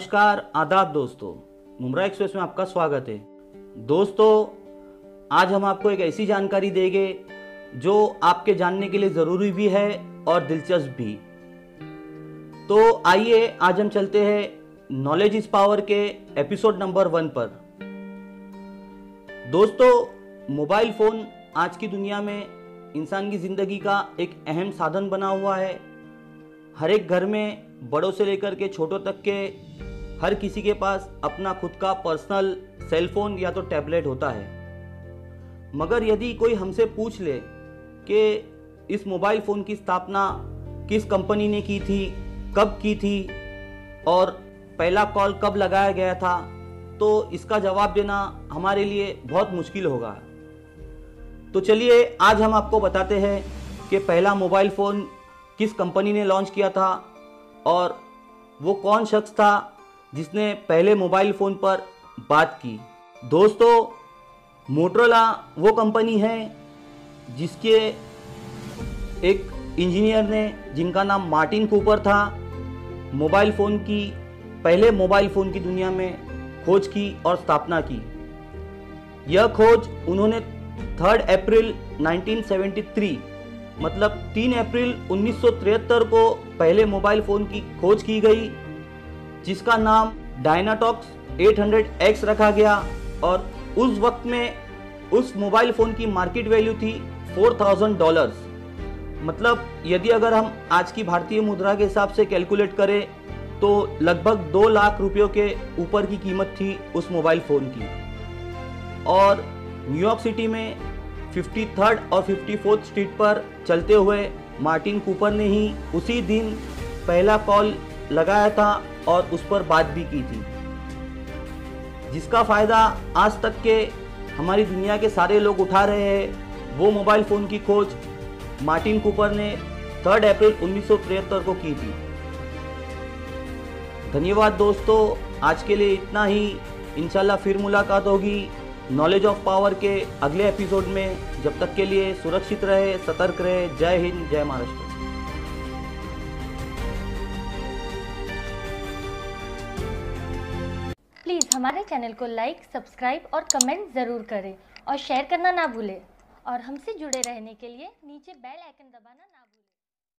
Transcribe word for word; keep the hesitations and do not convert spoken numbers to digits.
नमस्कार आदाब दोस्तों, मुमरा एक्सप्रेस में आपका स्वागत है। दोस्तों, आज हम आपको एक ऐसी जानकारी देंगे जो आपके जानने के लिए ज़रूरी भी है और दिलचस्प भी। तो आइए आज हम चलते हैं नॉलेज इज पावर के एपिसोड नंबर वन पर। दोस्तों, मोबाइल फ़ोन आज की दुनिया में इंसान की ज़िंदगी का एक अहम साधन बना हुआ है। हर एक घर में बड़ों से लेकर के छोटों तक के हर किसी के पास अपना खुद का पर्सनल सेलफोन या तो टैबलेट होता है। मगर यदि कोई हमसे पूछ ले कि इस मोबाइल फ़ोन की स्थापना किस कंपनी ने की थी, कब की थी और पहला कॉल कब लगाया गया था, तो इसका जवाब देना हमारे लिए बहुत मुश्किल होगा। तो चलिए आज हम आपको बताते हैं कि पहला मोबाइल फ़ोन किस कंपनी ने लॉन्च किया था और वो कौन शख्स था जिसने पहले मोबाइल फ़ोन पर बात की। दोस्तों, मोटरोला वो कंपनी है जिसके एक इंजीनियर ने, जिनका नाम मार्टिन कूपर था, मोबाइल फ़ोन की पहले मोबाइल फ़ोन की दुनिया में खोज की और स्थापना की। यह खोज उन्होंने तीन अप्रैल उन्नीस सौ तिहत्तर मतलब तीन अप्रैल उन्नीस सौ तिहत्तर को पहले मोबाइल फ़ोन की खोज की गई, जिसका नाम डायनाटॉक्स आठ सौ एक्स रखा गया। और उस वक्त में उस मोबाइल फ़ोन की मार्केट वैल्यू थी चार हज़ार डॉलर्स। मतलब यदि अगर हम आज की भारतीय मुद्रा के हिसाब से कैलकुलेट करें तो लगभग दो लाख रुपयों के ऊपर की कीमत थी उस मोबाइल फ़ोन की। और न्यूयॉर्क सिटी में तिरेपन और चौवन स्ट्रीट पर चलते हुए मार्टिन कूपर ने ही उसी दिन पहला कॉल लगाया था और उस पर बात भी की थी, जिसका फ़ायदा आज तक के हमारी दुनिया के सारे लोग उठा रहे हैं। वो मोबाइल फ़ोन की खोज मार्टिन कूपर ने तीन अप्रैल उन्नीस सौ तिहत्तर को की थी। धन्यवाद दोस्तों, आज के लिए इतना ही। इंशाल्लाह फिर मुलाकात होगी नॉलेज ऑफ पावर के अगले एपिसोड में। जब तक के लिए सुरक्षित रहे, सतर्क रहे। जय हिंद, जय महाराष्ट्र। प्लीज़ हमारे चैनल को लाइक, सब्सक्राइब और कमेंट ज़रूर करें और शेयर करना ना भूलें। और हमसे जुड़े रहने के लिए नीचे बेल आइकन दबाना